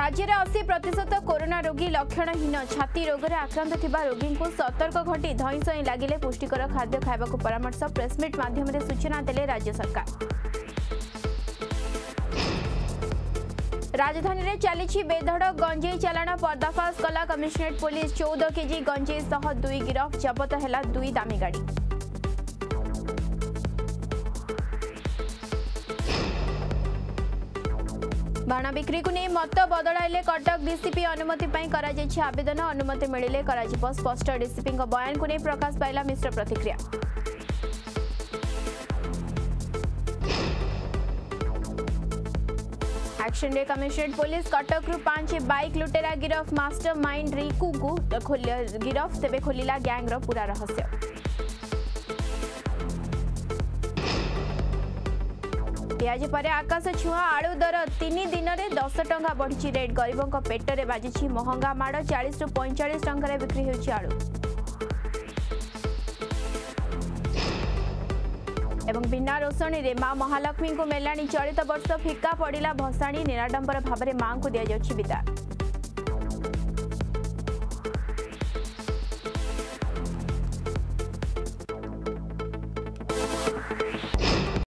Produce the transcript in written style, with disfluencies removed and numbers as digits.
राज्य में 80% कोरोना रोगी लक्षणहीन छाती रोगरे आक्रांत थिबा रोगी को सतर्क घटी धईसई लगिले पुष्टिकर खाद्य खावा को परामर्श प्रेसमिट माध्यम रे सूचना देले राज्य सरकार। राजधानी रे चली बेधड़ गंजेई चालाण पर्दाफाश कला कमिश्नरेट पुलिस 14 केजी गंजेई सह 2 गिरफ जबत हैला 2 दामी गाड़ी। बाणा बिक्री को नहीं मत बदल कटक डीसीपी अनुमति आवेदन अनुमति मिले स्पष्ट डीसीपी बयान को नहीं प्रकाश पाइला मिश्र प्रतिक्रिया। एक्शन रे कमिश्नरेट पुलिस कटक रु 5 बाइक लुटेरा गिरफ मास्टर माइंड रिकू को गिरफ तेज खोलिला गैंग पूरा रहस्य। प्याज पर आकाश छुआ आलू दर 3 दिन में 10 टंका बढ़ी रेट गरीबों पेटरे बाजी महंगा माड़ 40 रु 45 टंका बिक्री होची आलू। एवं बिना रोशनी रे मां महालक्ष्मी को मेलानी चलित वर्ष फिका पड़ा भसाणी निराडंबर भाव में मां को दि जाउछि विदा।